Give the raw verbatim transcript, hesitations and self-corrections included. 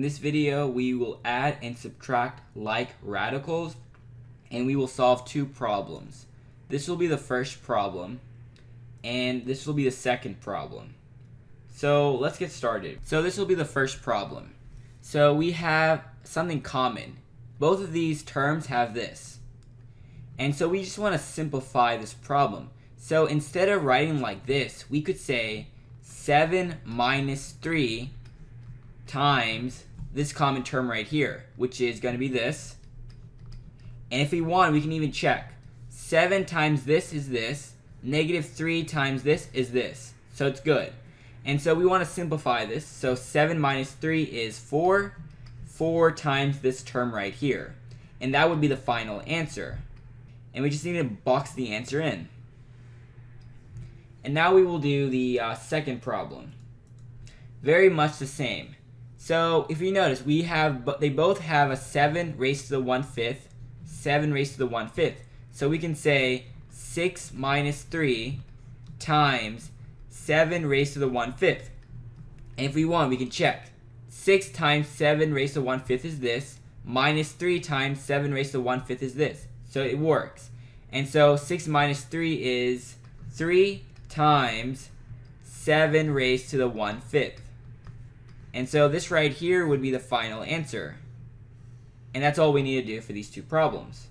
In this video, we will add and subtract like radicals, and we will solve two problems. This will be the first problem, and this will be the second problem. So let's get started. So this will be the first problem. So we have something common. Both of these terms have this. And so we just want to simplify this problem. So instead of writing like this, we could say seven minus three times this common term right here, which is going to be this. And if we want, we can even check. seven times this is this. negative three times this is this. So it's good. And so we want to simplify this. So seven minus three is four. four times this term right here. And that would be the final answer. And we just need to box the answer in. And now we will do the uh, second problem. Very much the same. So if you notice, we have but they both have a seven raised to the one fifth, seven raised to the one fifth. So we can say six minus three times seven raised to the one fifth. And if we want, we can check. six times seven raised to the one fifth is this, minus three times seven raised to the one fifth is this. So it works. And so six minus three is three times seven raised to the one fifth. And so this right here would be the final answer. And that's all we need to do for these two problems.